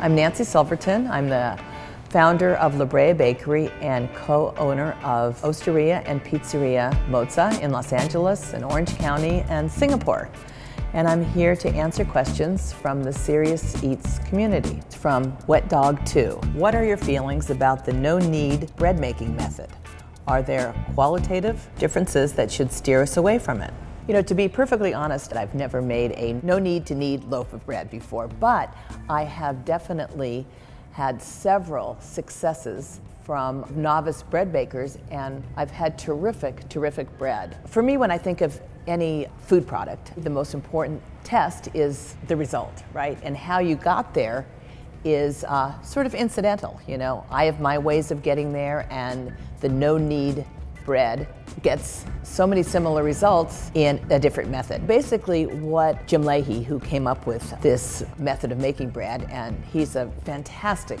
I'm Nancy Silverton. I'm the founder of La Brea Bakery and co-owner of Osteria and Pizzeria Mozza in Los Angeles and Orange County and Singapore. And I'm here to answer questions from the Serious Eats community. From Wet Dog 2. What are your feelings about the no-knead bread making method? Are there qualitative differences that should steer us away from it? You know, to be perfectly honest, I've never made a no-knead loaf of bread before, but I have definitely had several successes from novice bread bakers, and I've had terrific bread. For me, when I think of any food product, the most important test is the result, right? And how you got there is sort of incidental, you know. I have my ways of getting there, and the no-knead bread gets so many similar results in a different method. Basically, what Jim Lahey, who came up with this method of making bread, and he's a fantastic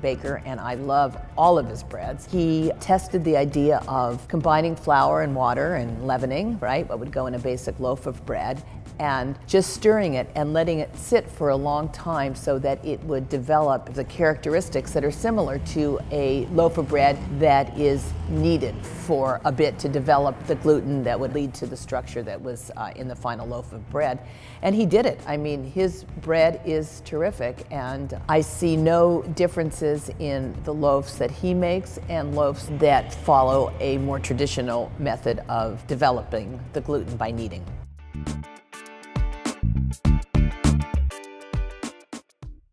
baker, and I love all of his breads. He tested the idea of combining flour and water and leavening, right, what would go in a basic loaf of bread, and just stirring it and letting it sit for a long time so that it would develop the characteristics that are similar to a loaf of bread that is kneaded for a bit to develop the gluten that would lead to the structure that was in the final loaf of bread. And he did it. I mean, his bread is terrific, and I see no differences in the loaves that he makes and loaves that follow a more traditional method of developing the gluten by kneading.